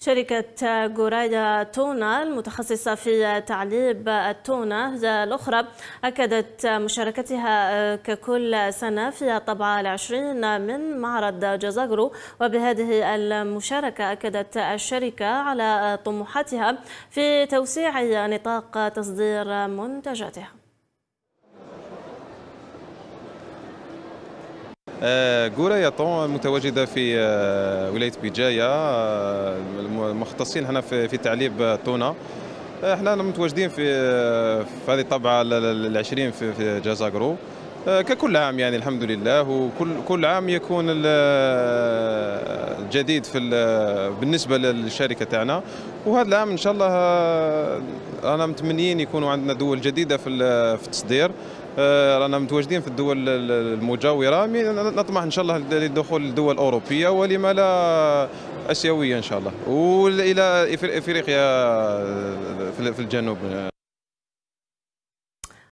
شركة جورايا تونة المتخصصة في تعليب التونة الأخرى أكدت مشاركتها ككل سنة في الطبعة ال20 من معرض جازاغرو. وبهذه المشاركة أكدت الشركة على طموحاتها في توسيع نطاق تصدير منتجاتها. جورايا تونة متواجدة في ولاية بجاية. المختصين هنا في تعليب تونة. احنا متواجدين في هذه الطبعة ال20 في جازاغرو ككل عام، يعني الحمد لله. وكل عام يكون الجديد بالنسبة للشركة تاعنا. وهذا العام ان شاء الله رانا متمنيين يكونوا عندنا دول جديدة في التصدير. رانا متواجدين في الدول المجاورة، نطمح إن شاء الله للدخول للدول الأوروبية ولما لا آسيوية إن شاء الله، وإلى إفريقيا في الجنوب.